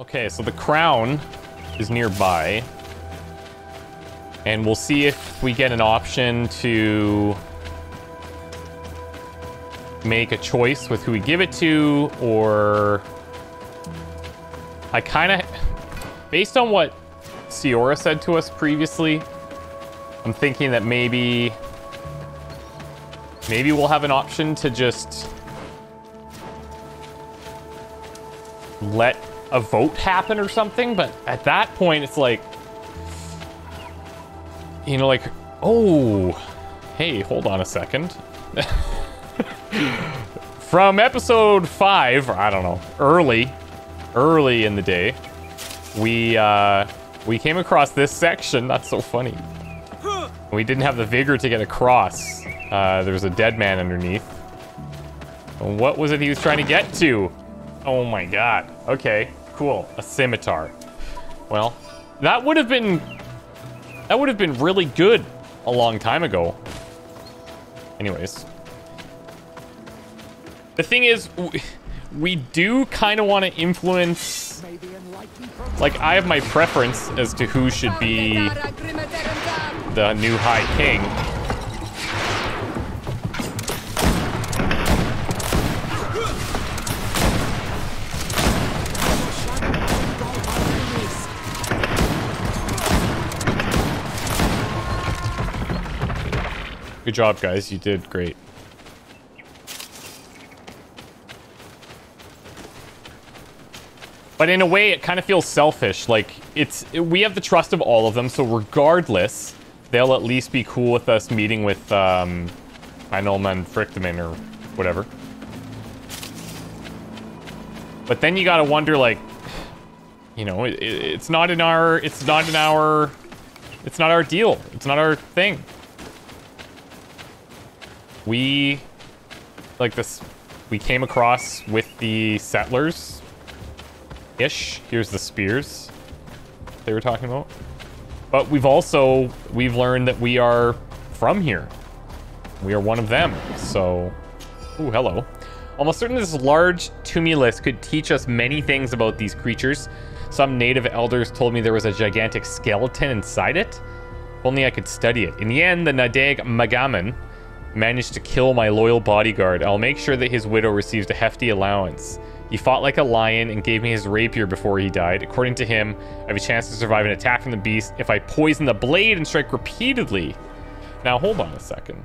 Okay, so the crown is nearby. And we'll see if we get an option to make a choice with who we give it to, or... I kind of... Based on what Siora said to us previously, I'm thinking that maybe we'll have an option to just let a vote happen or something, but at that point, it's like... You know, like, oh, hey, hold on a second. From episode 5, or I don't know, early in the day, we came across this section. That's so funny. We didn't have the vigor to get across. There was a dead man underneath. And what was it he was trying to get to? Oh my god. Okay, cool. A scimitar. Well, that would have been really good a long time ago. Anyways. The thing is, we do kind of want to influence... Like, I have my preference as to who should be the new High King. Good job, guys. You did great. But in a way, it kind of feels selfish. Like, we have the trust of all of them, so regardless, they'll at least be cool with us meeting with Heinolmenfrichtamin or whatever. But then you gotta wonder, like, you know, it's not our deal. It's not our thing. We came across with the settlers-ish. Here's the spears they were talking about. But we've learned that we are from here. We are one of them, so... Ooh, hello. Almost certain this large tumulus could teach us many things about these creatures. Some native elders told me there was a gigantic skeleton inside it. If only I could study it. In the end, the Nadeg Magaman managed to kill my loyal bodyguard. I'll make sure that his widow receives a hefty allowance. He fought like a lion and gave me his rapier before he died. According to him, I have a chance to survive an attack from the beast if I poison the blade and strike repeatedly. Now, hold on a second.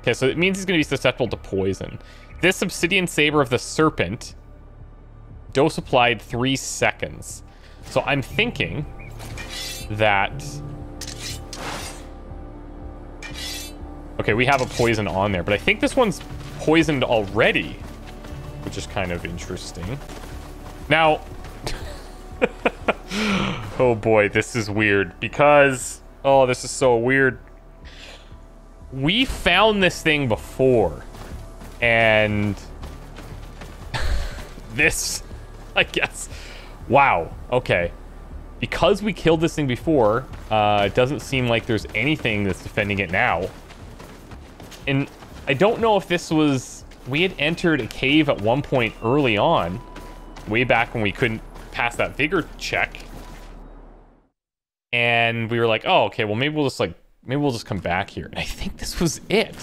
Okay, so it means he's going to be susceptible to poison. This Obsidian Saber of the Serpent, dose applied 3 seconds. So I'm thinking that... Okay, we have a poison on there, but I think this one's poisoned already, which is kind of interesting. Now, oh boy, this is weird because, oh, this is so weird. We found this thing before, and this, I guess, wow, okay. Because we killed this thing before, it doesn't seem like there's anything that's defending it now. And I don't know if this was... We had entered a cave at one point early on, way back when we couldn't pass that vigor check. And we were like, oh, okay, well, maybe we'll just come back here. And I think this was it.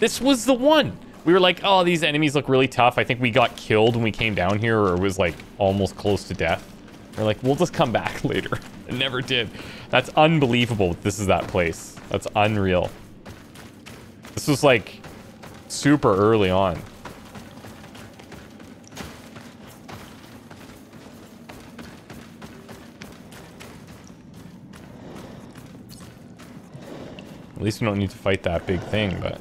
This was the one. We were like, oh, these enemies look really tough. I think we got killed when we came down here, or it was, like, almost close to death. We're like, we'll just come back later. It never did. That's unbelievable. This is that place. That's unreal. This was, like, super early on. At least we don't need to fight that big thing, but...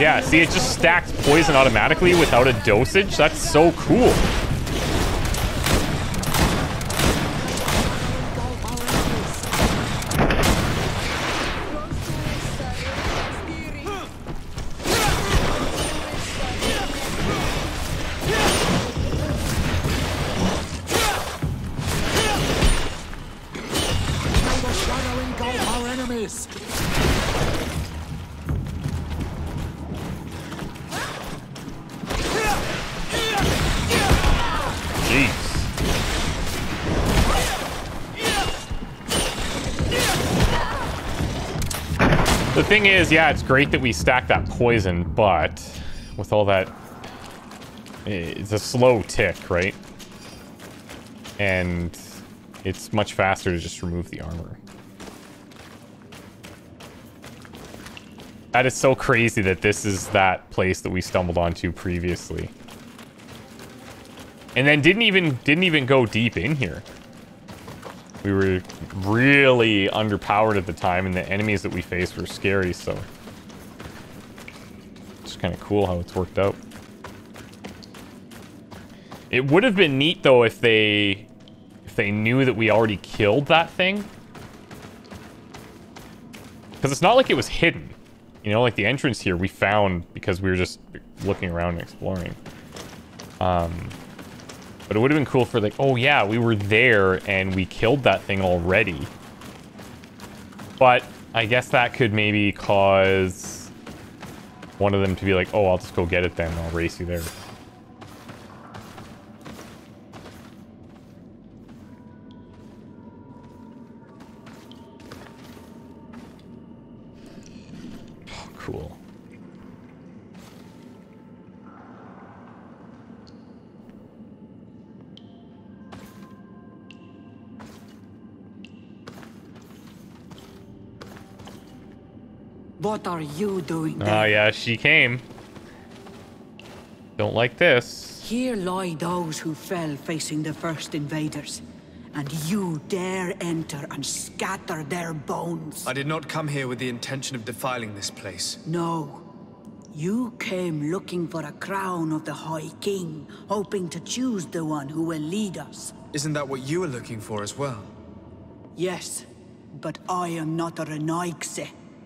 Yeah, see, it just stacks poison automatically without a dosage. That's so cool. thing is, yeah, it's great that we stack that poison, but with all that, it's a slow tick, right? And it's much faster to just remove the armor. That is so crazy that this is that place that we stumbled onto previously. And then didn't even go deep in here. We were really underpowered at the time, and the enemies that we faced were scary, so... It's kind of cool how it's worked out. It would have been neat, though, if they knew that we already killed that thing. Because it's not like it was hidden. You know, like the entrance here we found because we were just looking around and exploring. But it would have been cool for like, oh yeah, we were there and we killed that thing already. But I guess that could maybe cause one of them to be like, oh, I'll just go get it then. I'll race you there. Cool. What are you doing there? Oh yeah, she came. Don't like this. Here lie those who fell facing the first invaders, and you dare enter and scatter their bones. I did not come here with the intention of defiling this place. No. You came looking for a crown of the High King, hoping to choose the one who will lead us. Isn't that what you were looking for as well? Yes, but I am not a Renaikse.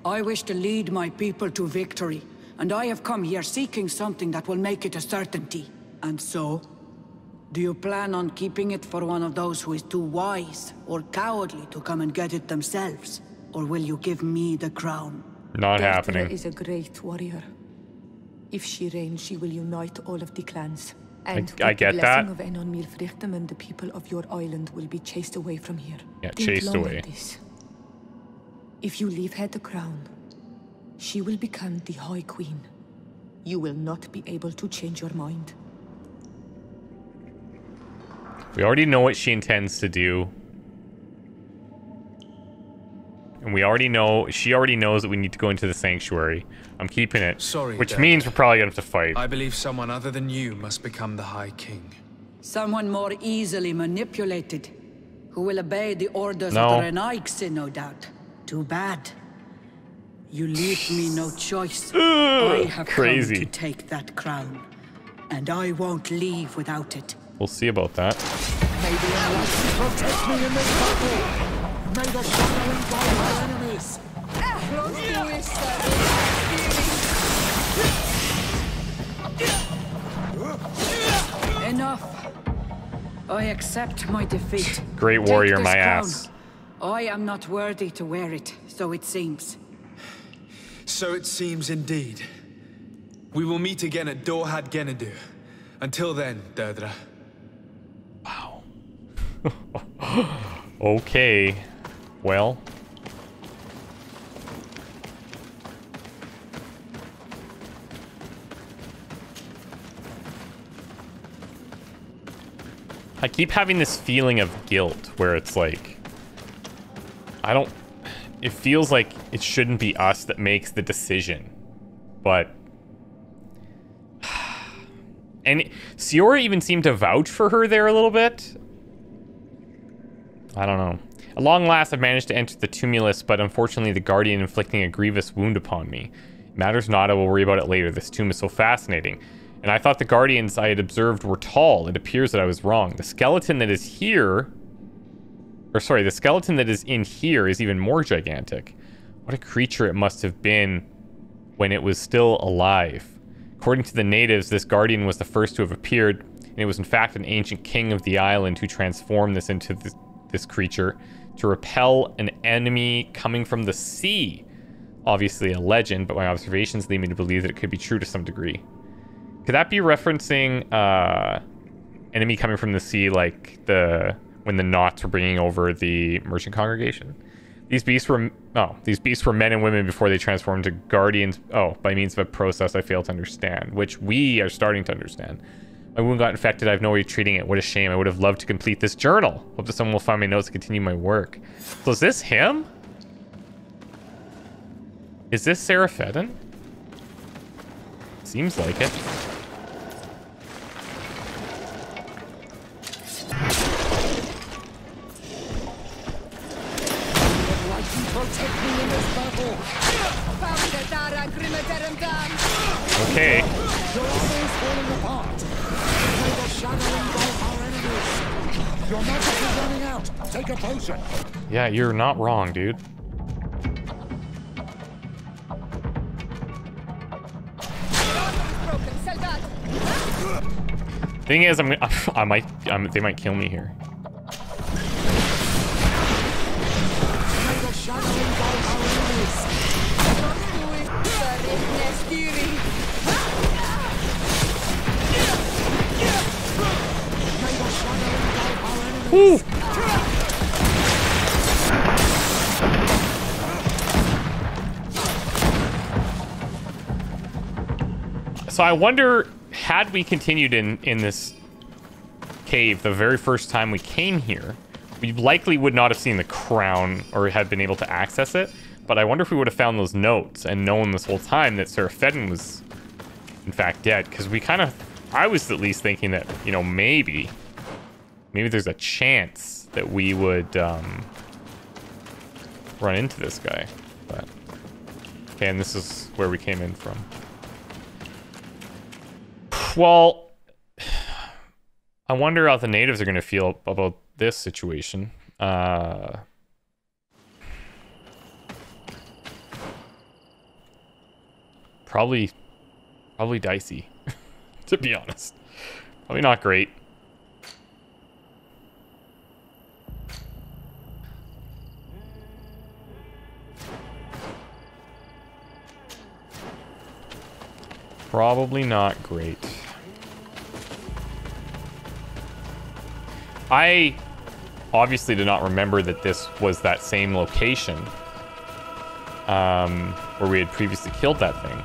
I wish to lead my people to victory, and I have come here seeking something that will make it a certainty. And so... do you plan on keeping it for one of those who is too wise or cowardly to come and get it themselves? Or will you give me the crown? Not happening. Dredra is a great warrior. If she reigns, she will unite all of the clans. And I get that. Of En on Mil Frichterman, the people of your island will be chased away from here. Yeah, chased away. If you leave her the crown, she will become the High Queen. You will not be able to change your mind. We already know what she intends to do. And we already know... she already knows that we need to go into the sanctuary. I'm keeping it. Sorry, which Dad, means we're probably going to have to fight. I believe someone other than you must become the High King. Someone more easily manipulated. Who will obey the orders of the Renaikse, no doubt. Too bad. You leave me no choice. I have come to take that crown. And I won't leave without it. We'll see about that. Enough. I accept my defeat. Great warrior, my ass. I am not worthy to wear it, so it seems. So it seems indeed. We will meet again at Dorhad Gennadu. Until then, Dredra. Wow. Okay. Well. I keep having this feeling of guilt where it's like... I don't... It feels like it shouldn't be us that makes the decision. But... and Siora even seemed to vouch for her there a little bit. I don't know. At long last, I've managed to enter the tumulus, but unfortunately the guardian inflicting a grievous wound upon me. It matters not, I will worry about it later. This tomb is so fascinating. And I thought the guardians I had observed were tall. It appears that I was wrong. The skeleton that is here... or sorry, the skeleton that is in here is even more gigantic. What a creature it must have been when it was still alive. According to the natives, this guardian was the first to have appeared, and it was in fact an ancient king of the island who transformed this into this creature to repel an enemy coming from the sea. Obviously a legend, but my observations lead me to believe that it could be true to some degree. Could that be referencing enemy coming from the sea, like when the Knots were bringing over the merchant congregation? These beasts were men and women before they transformed to guardians. Oh, by means of a process I fail to understand, which we are starting to understand. My wound got infected. I have no way of treating it. What a shame. I would have loved to complete this journal. Hope that someone will find my notes to continue my work. So is this him? Is this Sir Fedden? Seems like it. Okay. Yeah, you're not wrong, dude. Thing is, they might kill me here. Ooh. So I wonder, had we continued in this cave the very first time we came here, we likely would not have seen the crown or have been able to access it. But I wonder if we would have found those notes and known this whole time that Seraph Eden was, in fact, dead. Because we kind of, I was at least thinking that, you know, maybe there's a chance that we would run into this guy. But, okay, and this is where we came in from. Well, I wonder how the natives are going to feel about this situation. Probably dicey, to be honest. Probably not great. Probably not great. I obviously did not remember that this was that same location where we had previously killed that thing.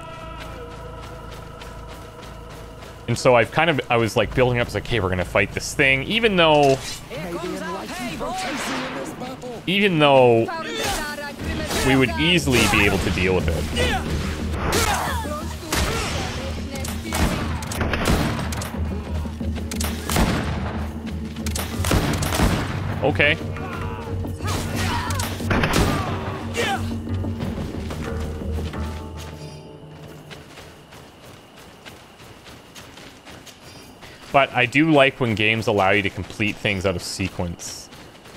And so I've kind of, I was like building up, it's like, hey, we're gonna fight this thing, even though we would easily be able to deal with it. Okay. But I do like when games allow you to complete things out of sequence.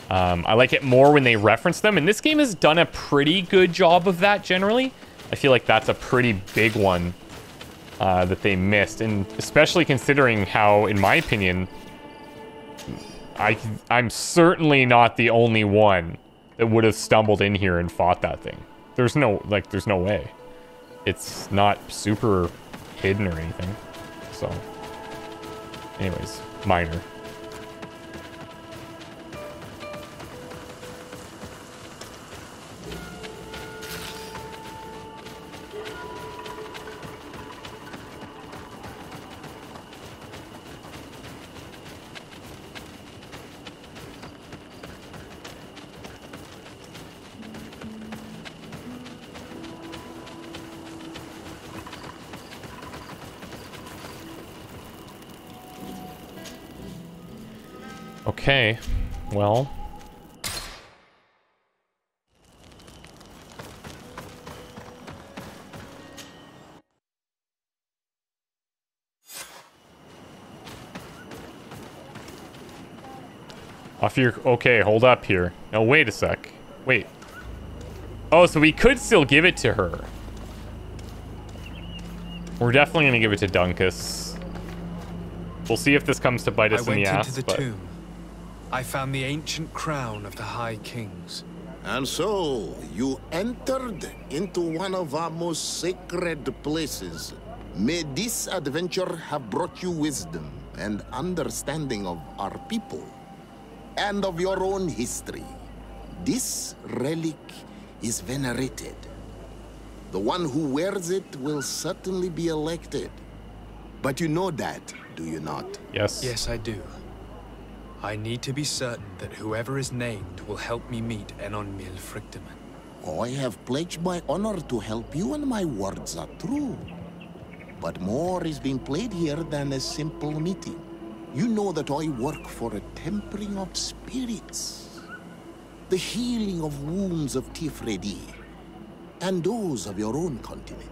I like it more when they reference them, and this game has done a pretty good job of that generally. I feel like that's a pretty big one that they missed, and especially considering how, in my opinion, I'm certainly not the only one that would have stumbled in here and fought that thing. There's no way. It's not super hidden or anything, so... Anyways, minor. Okay, well... Off your... Okay, hold up here. No, wait a sec. Wait. Oh, so we could still give it to her. We're definitely going to give it to Dunncas. We'll see if this comes to bite us in the ass, but... Tomb. I found the ancient crown of the High Kings. And so, you entered into one of our most sacred places. May this adventure have brought you wisdom and understanding of our people and of your own history. This relic is venerated. The one who wears it will certainly be elected. But you know that, do you not? Yes. Yes, I do. I need to be certain that whoever is named will help me meet En on Mil Frichterman. I have pledged my honor to help you, and my words are true. But more is being played here than a simple meeting. You know that I work for a tempering of spirits, the healing of wounds of Tir Fradi, and those of your own continent.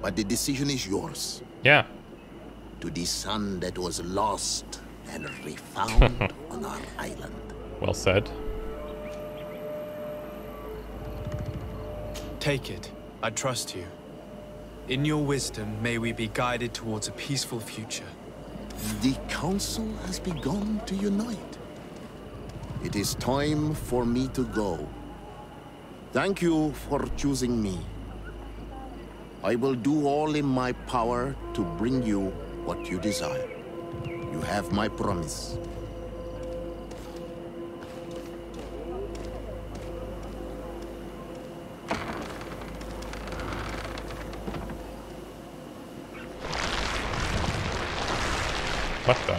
But the decision is yours. Yeah. To the son that was lost and refound on our island. Well said. Take it. I trust you. In your wisdom, may we be guided towards a peaceful future. The council has begun to unite. It is time for me to go. Thank you for choosing me. I will do all in my power to bring you what you desire. You have my promise. What the?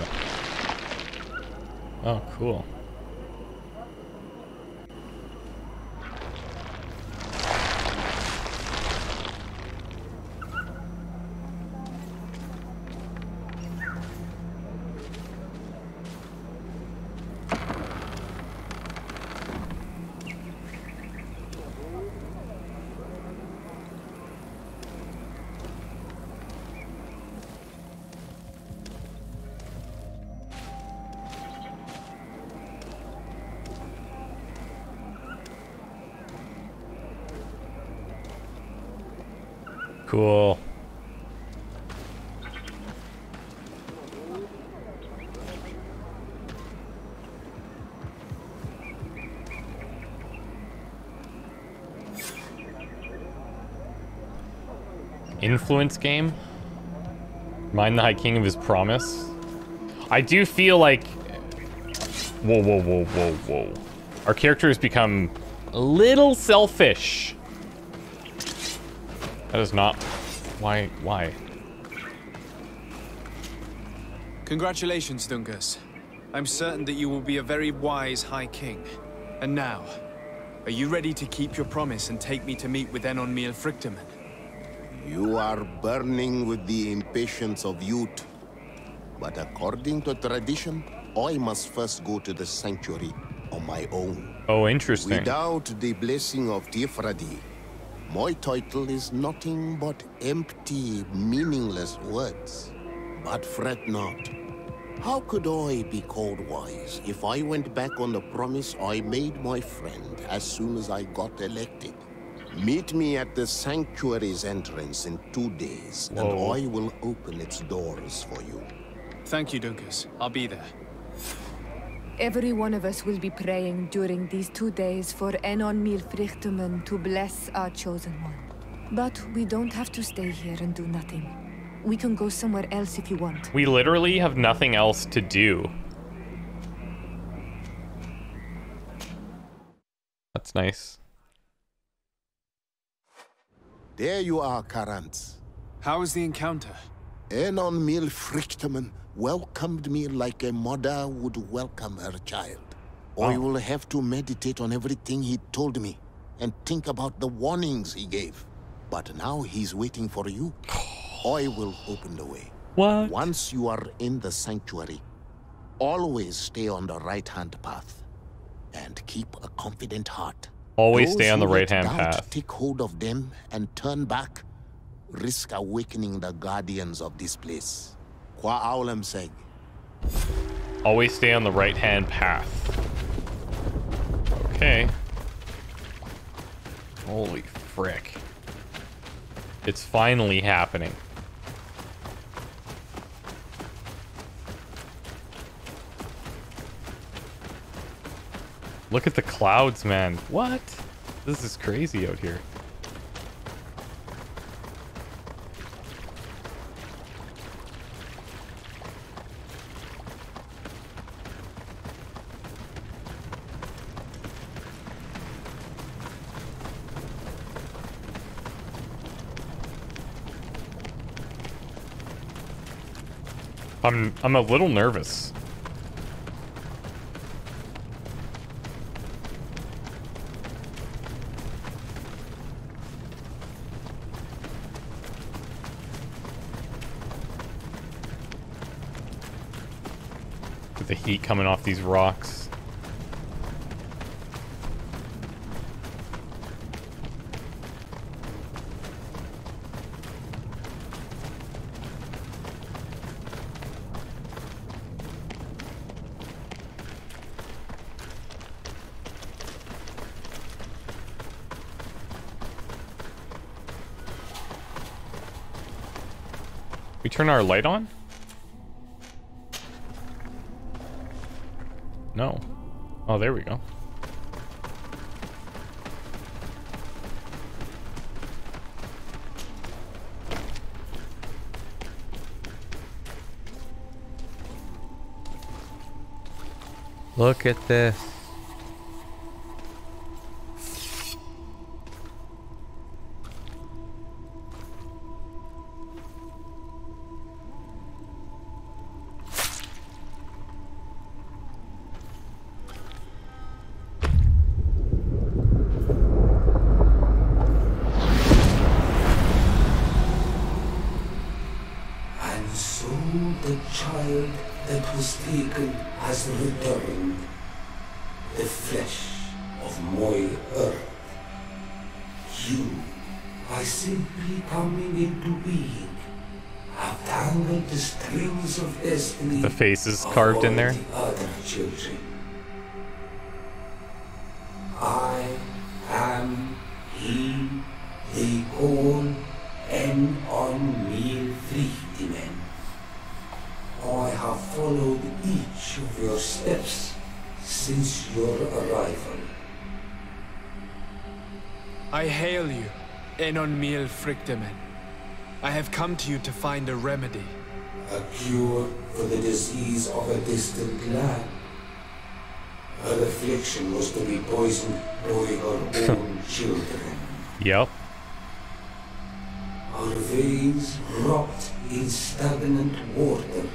Oh, cool. Cool. Influence game? Remind the High King of his promise? I do feel like... Whoa, whoa, whoa, whoa, whoa. Our character has become a little selfish. That is not... Why? Congratulations, Dunncas. I'm certain that you will be a very wise High King. And now, are you ready to keep your promise and take me to meet with En on Mil Frichterman? You are burning with the impatience of youth. But according to tradition, I must first go to the sanctuary on my own. Oh, interesting. Without the blessing of Tir Fradi, my title is nothing but empty, meaningless words. But fret not. How could I be called wise if I went back on the promise I made my friend as soon as I got elected? Meet me at the sanctuary's entrance in 2 days, and I will open its doors for you. Thank you, Dunncas. I'll be there. Every one of us will be praying during these 2 days for En on Mil Frichterman to bless our chosen one. But we don't have to stay here and do nothing. We can go somewhere else if you want. We literally have nothing else to do. That's nice. There you are, Karantz. How was the encounter? En on Mil Frichterman welcomed me like a mother would welcome her child. Wow. I will have to meditate on everything he told me and think about the warnings he gave. But now he's waiting for you. I will open the way. What? Once you are in the sanctuary, always stay on the right-hand path and keep a confident heart. Always stay on the right-hand path. Take hold of them and turn back. Risk awakening the guardians of this place. Always stay on the right-hand path. Okay. Holy frick. It's finally happening. Look at the clouds, man. What? This is crazy out here. I'm a little nervous. With the heat coming off these rocks. Turn our light on? No. Oh, there we go. Look at this. Faces carved in there. Other children. I am he, the old En on Mil Frichterman. I have followed each of your steps since your arrival. I hail you, En on Mil Frichterman. I have come to you to find a remedy. A cure for the disease of a distant land. Her affliction was to be poisoned by her own children. Yep. Her veins rot in stagnant water.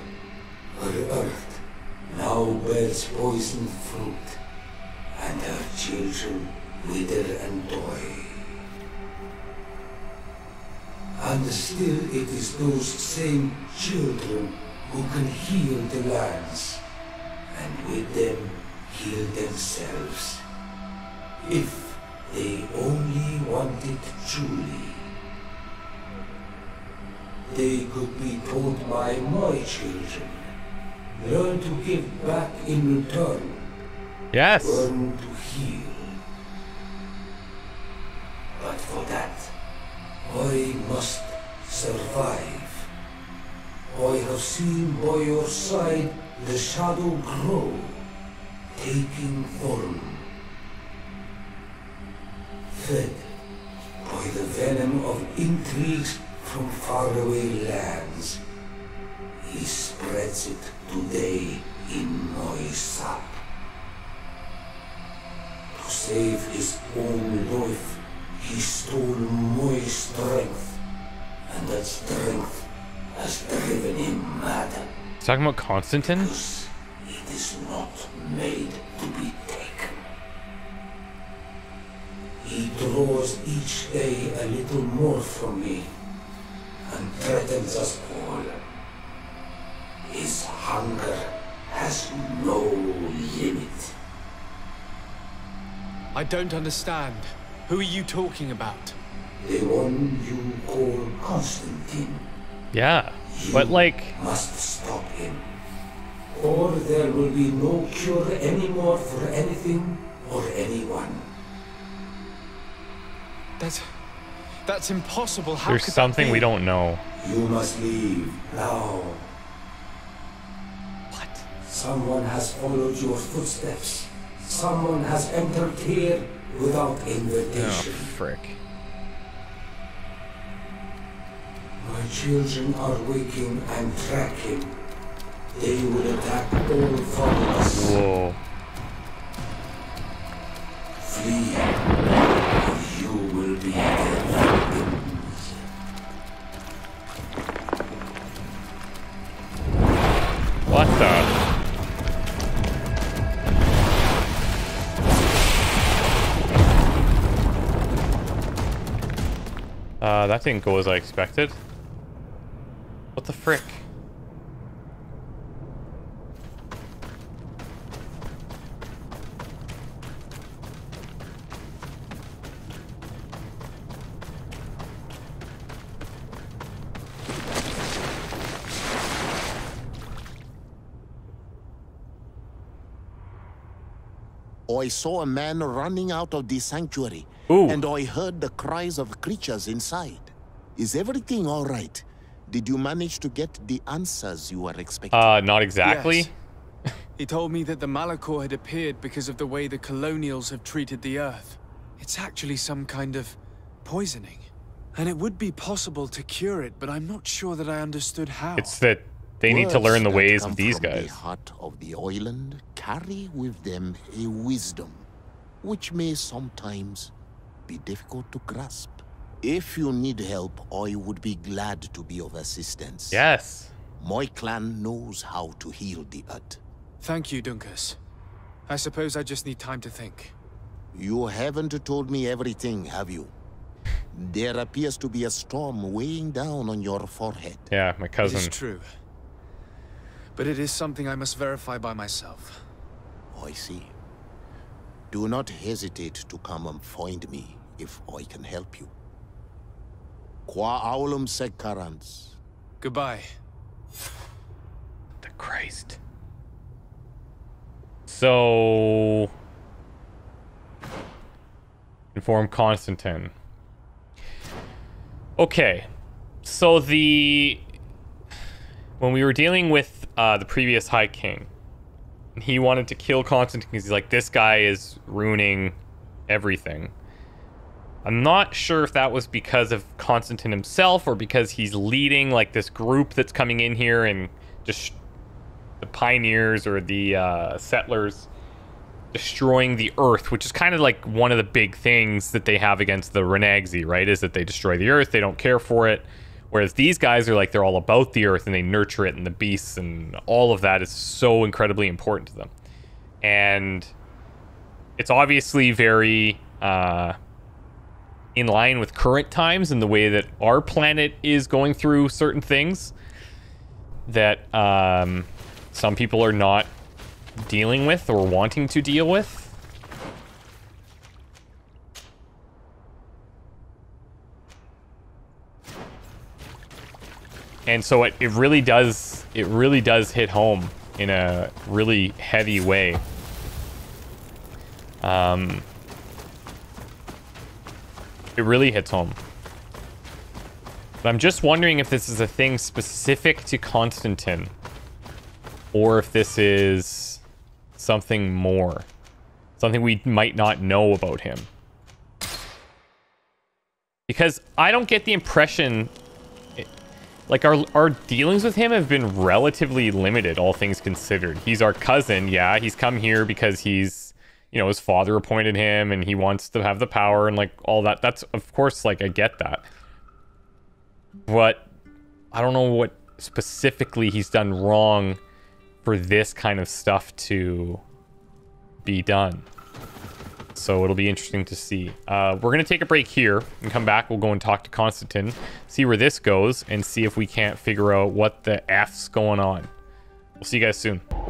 Her earth now bears poisoned fruit, and her children wither and die. And still it is those same children who can heal the lands, and with them heal themselves, if they only wanted truly. They could be taught by my children, learn to give back in return, yes, learn to heal. But for that, I must survive. I have seen by your side the shadow grow, taking form. Fed by the venom of intrigues from faraway lands, he spreads it today in my sap. To save his own life, he stole my strength, and that strength has driven him mad. He's talking about Constantine? Because it is not made to be taken. He draws each day a little more from me, and threatens us all. His hunger has no limit. I don't understand. Who are you talking about? The one you call Constantine. Yeah, but like... You must stop him, or there will be no cure anymore for anything or anyone. That's impossible. How There's something we don't know. You must leave now. What? Someone has followed your footsteps. Someone has entered here without invitation. Oh, frick. My children are waking and tracking. They will attack all from us. Whoa. Flee, or you will be their victims. What the? That didn't go as I expected. What the frick? I saw a man running out of the sanctuary. Ooh. And I heard the cries of creatures inside. Is everything all right? Did you manage to get the answers you were expecting? Not exactly. Yes. He told me that the Malachor had appeared because of the way the colonials have treated the earth. It's actually some kind of poisoning. And it would be possible to cure it, but I'm not sure that I understood how. It's that they need to learn the ways of these guys. The heart of the island carry with them a wisdom which may sometimes be difficult to grasp. If you need help, I would be glad to be of assistance. Yes. My clan knows how to heal the earth. Thank you, Dunncas. I suppose I just need time to think. You haven't told me everything, have you? There appears to be a storm weighing down on your forehead. Yeah, my cousin. It is true. But it is something I must verify by myself. I see. Do not hesitate to come and find me if I can help you. Qua aulum sec Karantz. Goodbye. The Christ. So... inform Constantine. Okay. So the... when we were dealing with the previous High King, he wanted to kill Constantine because he's like, this guy is ruining everything. I'm not sure if that was because of Constantine himself or because he's leading like this group that's coming in here and just the pioneers or the settlers destroying the earth, which is kind of like one of the big things that they have against the Renagzi, right? Is that they destroy the earth, they don't care for it. Whereas these guys are like, they're all about the earth and they nurture it and the beasts and all of that is so incredibly important to them. And it's obviously very... in line with current times and the way that our planet is going through certain things that some people are not dealing with or wanting to deal with. And so it really does hit home in a really heavy way. It really hits home. But I'm just wondering if this is a thing specific to Constantine. Or if this is something more. Something we might not know about him. Because I don't get the impression... like, our dealings with him have been relatively limited, all things considered. He's our cousin, yeah. He's come here because he's... you know, his father appointed him and he wants to have the power and like all that. That's of course, like, I get that, but I don't know what specifically he's done wrong for this kind of stuff to be done. So it'll be interesting to see. We're gonna take a break here and come back. We'll go and talk to Constantine, see where this goes and see if we can't figure out what the F's going on. We'll see you guys soon.